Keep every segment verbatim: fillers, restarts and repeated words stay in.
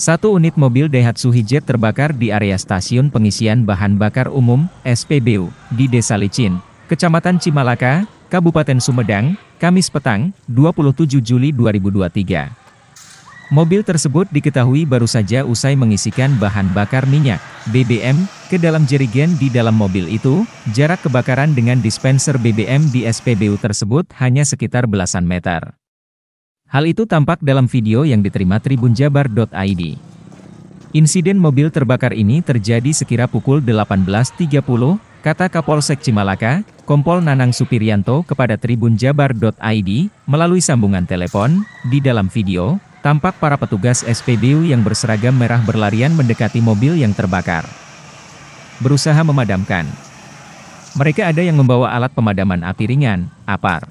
Satu unit mobil Daihatsu Hijet terbakar di area stasiun pengisian bahan bakar umum, S P B U, di Desa Licin, Kecamatan Cimalaka, Kabupaten Sumedang, Kamis petang, dua puluh tujuh Juli dua ribu dua puluh tiga. Mobil tersebut diketahui baru saja usai mengisikan bahan bakar minyak, B B M, ke dalam jerigen di dalam mobil itu. Jarak kebakaran dengan dispenser B B M di S P B U tersebut hanya sekitar belasan meter. Hal itu tampak dalam video yang diterima tribun jabar titik i d. Insiden mobil terbakar ini terjadi sekira pukul delapan belas tiga puluh, kata Kapolsek Cimalaka, Kompol Nanang Supriyanto kepada tribun jabar titik i d, melalui sambungan telepon. Di dalam video, tampak para petugas S P B U yang berseragam merah berlarian mendekati mobil yang terbakar, berusaha memadamkan. Mereka ada yang membawa alat pemadaman api ringan, A P A R.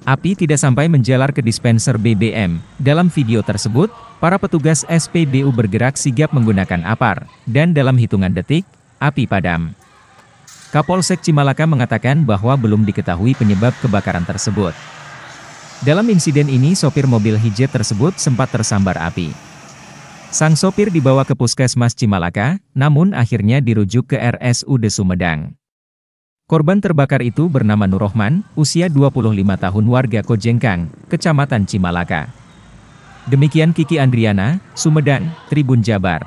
Api tidak sampai menjalar ke dispenser B B M. Dalam video tersebut, para petugas S P B U bergerak sigap menggunakan A P A R, dan dalam hitungan detik, api padam. Kapolsek Cimalaka mengatakan bahwa belum diketahui penyebab kebakaran tersebut. Dalam insiden ini, sopir mobil Hijet tersebut sempat tersambar api. Sang sopir dibawa ke Puskesmas Cimalaka, namun akhirnya dirujuk ke R S U D Sumedang. Korban terbakar itu bernama Nur Rohman, usia dua puluh lima tahun, warga Kojengkang, Kecamatan Cimalaka. Demikian Kiki Andriana, Sumedang, Tribun Jabar.